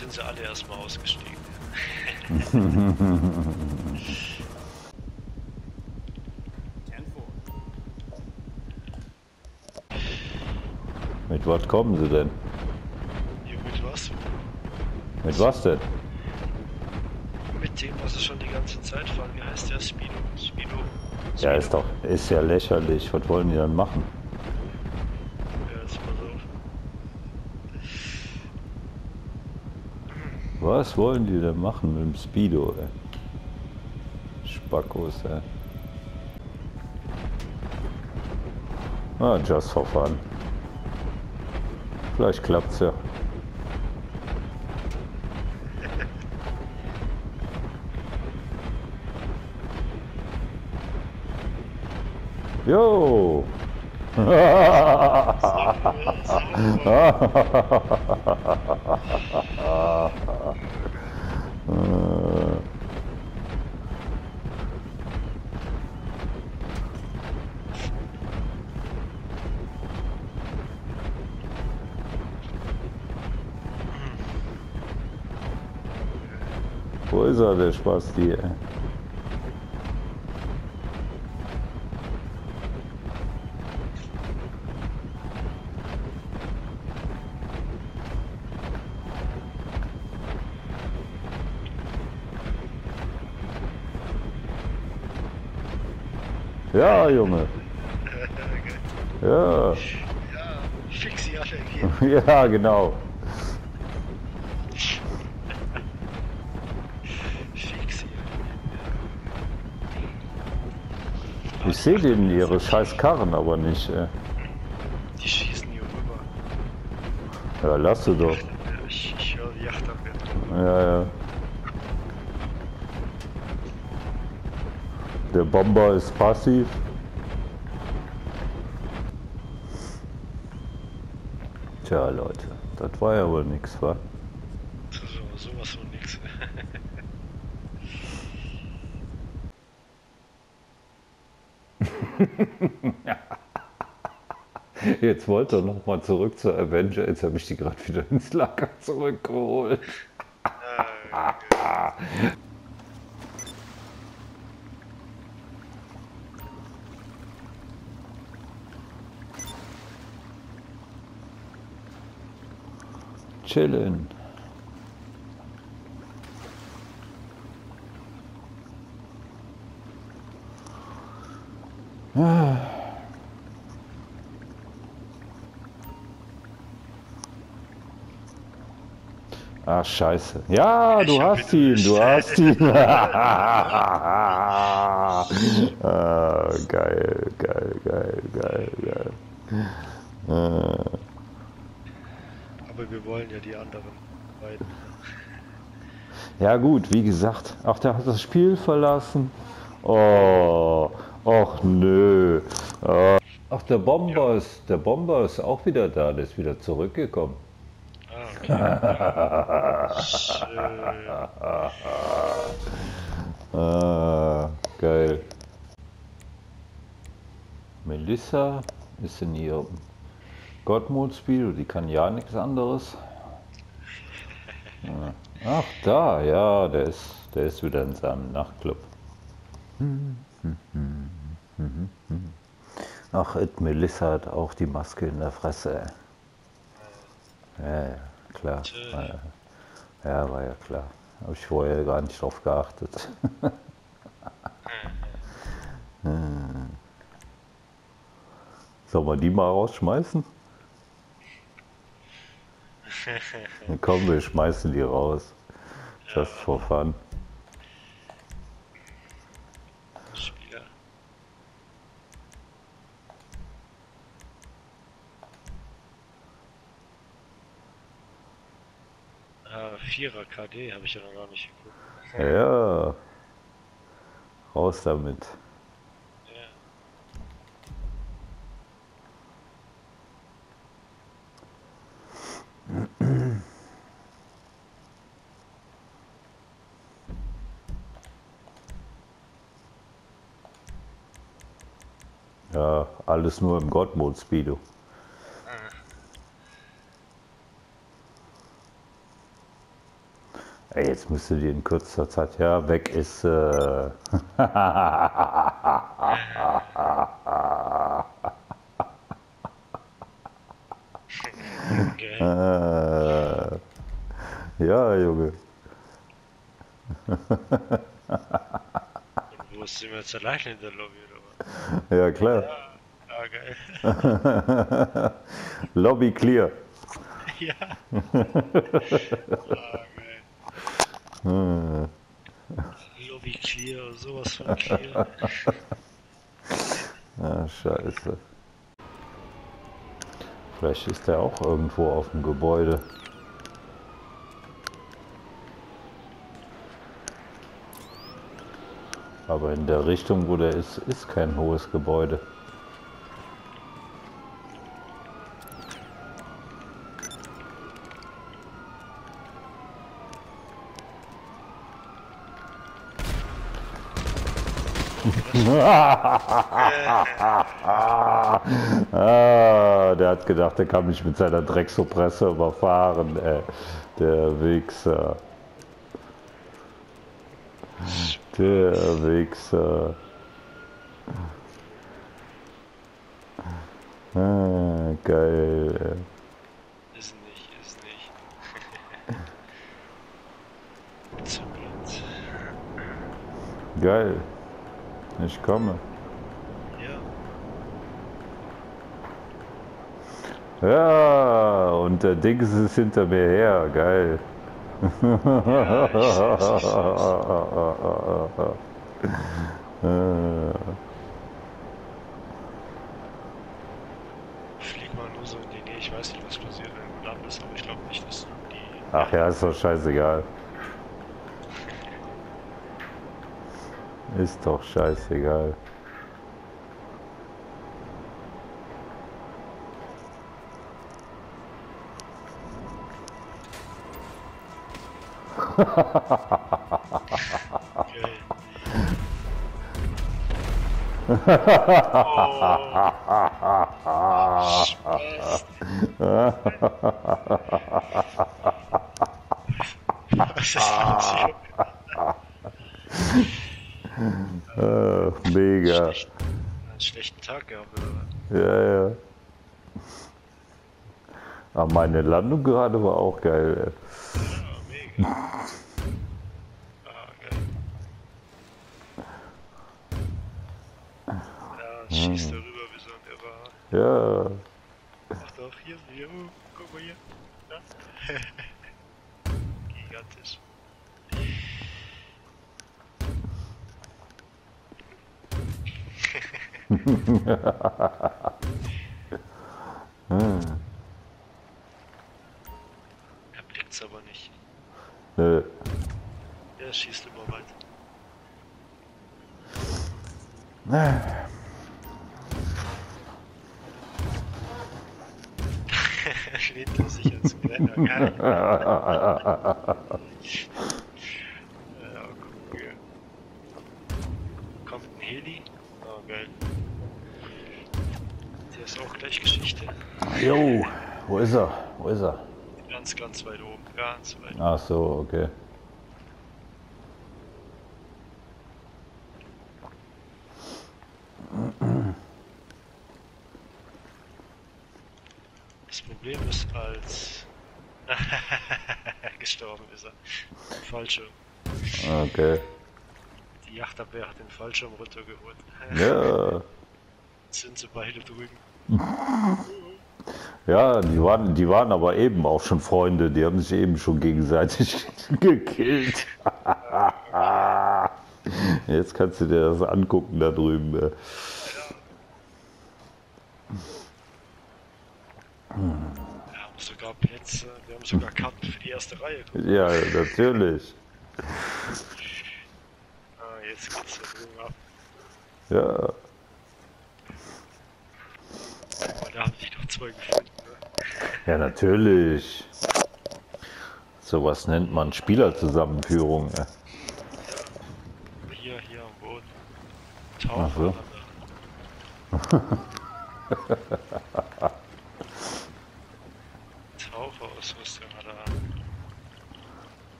jetzt sind sie alle erstmal ausgestiegen. Mit was kommen sie denn? Ja, mit was? Mit was denn? Mit dem, was sie schon die ganze Zeit fahren. Wie heißt der? Speedo. Speedo. Ja, ist doch, ist ja lächerlich. Was wollen die dann machen? Ja, jetzt pass auf. Was wollen die denn machen mit dem Speedo, ey? Spackos, ey. Ah, just for fun. Vielleicht klappt's ja. Jo! Wo ist er, der Spasti? Ja, Junge. Ja. Ja, fix sie alle. Ja, genau. Ich sehe denen ihre scheiß Karren aber nicht. Die schießen hier rüber. Ja, lass sie doch. Ich höre die Yachtabwehr. Ja, ja. Der Bomber ist passiv. Tja, Leute, das war ja wohl nix, wa? Das ist aber sowas von nix. Jetzt wollte er nochmal zurück zur Avenger, jetzt habe ich die gerade wieder ins Lager zurückgeholt. Chillen. Ah, scheiße. Ja, du hast ihn, du hast ihn. Ah, geil, geil, geil, geil, geil. Aber wir wollen ja die anderen beiden. Ja gut, wie gesagt. Ach, der hat das Spiel verlassen. Oh. Och nö. Ach, der Bomber ist auch wieder da, der ist wieder zurückgekommen. Okay. Ah, geil. Melissa ist in ihrem God Mode Speedo, die kann ja nichts anderes. Ach da, ja, der ist wieder in seinem Nachtclub. Ach, Melissa hat auch die Maske in der Fresse. Ja, klar. Ja, war ja klar. Habe ich vorher gar nicht drauf geachtet. Sollen wir die mal rausschmeißen? Komm, wir schmeißen die raus. Just for fun. Vierer KD habe ich ja noch gar nicht geguckt. Ja. Raus damit. Ja. Ja, alles nur im God Mode Speedo. Ey, jetzt müsste die in kürzester Zeit ja weg ist. Ja, Junge. Und wo ist sie jetzt alleine in der Lobby, oder was? Ja, klar. Ja, geil. Lobby clear. Ja. Geil. Lobby clear, sowas von clear. Ah, scheiße. Vielleicht ist der auch irgendwo auf dem Gebäude. Aber in der Richtung, wo der ist, ist kein hohes Gebäude. Ah, der hat gedacht, der kann mich mit seiner Drecksopresse überfahren, ey. Der Wichser. Der Wichser. Ah, geil. Ist nicht, ist nicht. Zum Platz. Geil. Ich komme. Ja. Ja, und der Dings ist hinter mir her. Geil. Ja, ich flieg mal nur so in die Nähe. Ich weiß nicht, was passiert, wenn du da bist, aber ich glaube nicht, dass du die... Ach ja, ist doch scheißegal. Ist doch scheißegal. Mega. Einen schlechten Tag gehabt, oder? Ja, ja. Aber meine Landung gerade war auch geil. Ja, mega. Schießt darüber wie so ein Irrer. Ja. Ach doch, hier, guck mal hier. Ja. Gigantisch. Er blickt's aber nicht. Nö. Ja, schießt immer weiter. Schlägt er sich als kleiner Geil. Kommt ein Heli. Oh, geil. Der ist auch gleich Geschichte. Jo, wo ist er? Wo ist er? Ganz, ganz weit oben. Ganz weit oben. Ach so, okay. Das Problem ist, als gestorben ist er. Fallschirm. Okay. Die Yachtabwehr hat den Fallschirm runtergeholt. Ja. Jetzt sind sie beide drüben. Ja, die waren aber eben auch schon Freunde. Die haben sich eben schon gegenseitig gekillt. Jetzt kannst du dir das angucken da drüben. Wir haben sogar Plätze, wir haben sogar Karten für die erste Reihe. Ja, natürlich. Ah, jetzt geht's da drüben ab. Ja. Aber da haben sich doch zwei gefunden, ne? Ja, natürlich. Sowas nennt man Spielerzusammenführung. Ne? Ja. Hier am Boden. Tauchen. Ach so. Taucherausrüstung hat er an.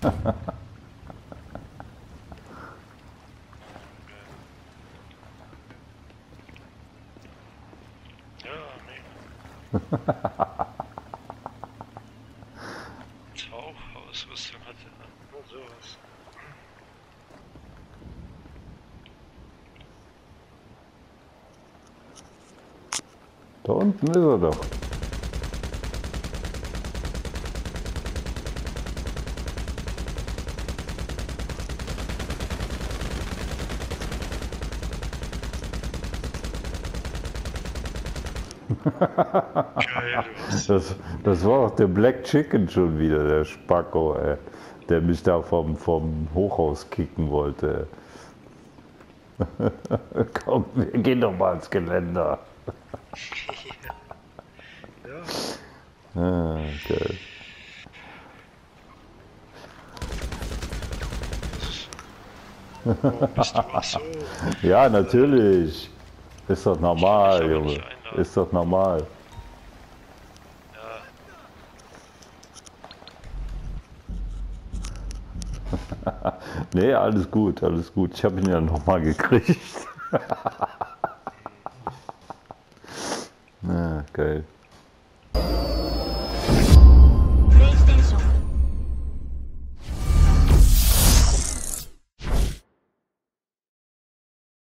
Tauchausrüstung hat er nur sowas. Da unten ist er doch. Das war auch der Black Chicken schon wieder, der Spacko, ey, der mich da vom Hochhaus kicken wollte. Komm, wir gehen doch mal ins Geländer. Ja. Ah, okay. Oh, bist du auch so? Ja, natürlich. Ist doch normal, Junge. Ist doch normal. Ja. Nee, alles gut, alles gut. Ich habe ihn ja nochmal gekriegt. Na, geil.